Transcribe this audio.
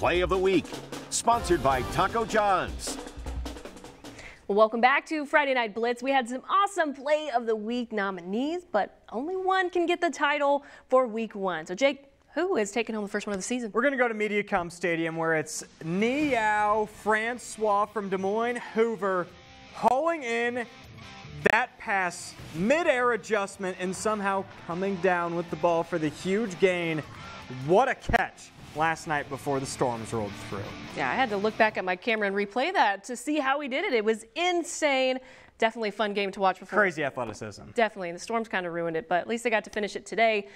Play of the Week, sponsored by Taco John's. Welcome back to Friday Night Blitz. We had some awesome Play of the Week nominees, but only one can get the title for week one. So, Jake, who is taking home the first one of the season? We're going to go to MediaCom Stadium, where it's Niyo Francois from Des Moines Hoover hauling in that pass, mid-air adjustment, and somehow coming down with the ball for the huge gain. What a catch last night before the storms rolled through. Yeah, I had to look back at my camera and replay that to see how he did it. It was insane. Definitely a fun game to watch before. Crazy athleticism. Definitely, and the storms kind of ruined it, but at least they got to finish it today.